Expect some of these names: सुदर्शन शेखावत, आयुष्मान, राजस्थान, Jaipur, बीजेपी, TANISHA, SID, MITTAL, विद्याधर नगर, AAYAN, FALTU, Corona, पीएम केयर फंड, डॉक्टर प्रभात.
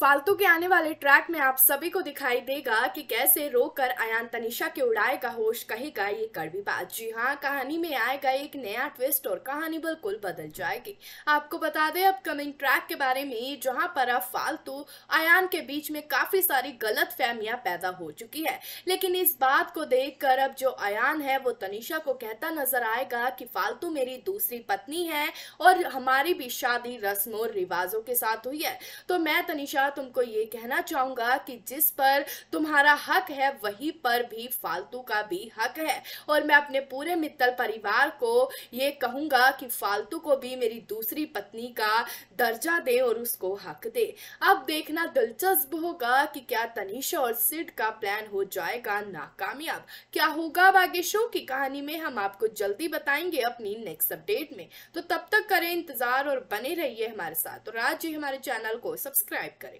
फालतू के आने वाले ट्रैक में आप सभी को दिखाई देगा कि कैसे रोकर आयान तनिषा के उड़ाएगा होश, कहेगा ये कड़वी बात। जी हाँ, कहानी में आएगा एक नया ट्विस्ट और कहानी बिल्कुल बदल जाएगी। आपको बता दें अपकमिंग ट्रैक के बारे में, जहां पर अब फालतू आयान के बीच में काफी सारी गलत फहमियां पैदा हो चुकी है। लेकिन इस बात को देख कर अब जो आयान है वो तनिषा को कहता नजर आएगा कि फालतू मेरी दूसरी पत्नी है और हमारी भी शादी रस्मों रिवाजों के साथ हुई है। तो मैं तनिषा तुमको ये कहना चाहूंगा कि जिस पर तुम्हारा हक है वहीं पर भी फालतू का भी हक है, और मैं अपने पूरे मित्तल परिवार को ये कहूंगा कि फालतू को भी मेरी दूसरी पत्नी का दर्जा दे और उसको हक दे। अब देखना दिलचस्प होगा कि क्या तनिषा और सिड का प्लान हो जाएगा नाकामयाब। क्या होगा आगे शो की कहानी में हम आपको जल्दी बताएंगे अपनी नेक्स्ट अपडेट में। तो तब तक करें इंतजार और बने रहिए हमारे साथ, और आज ही हमारे चैनल को सब्सक्राइब करें।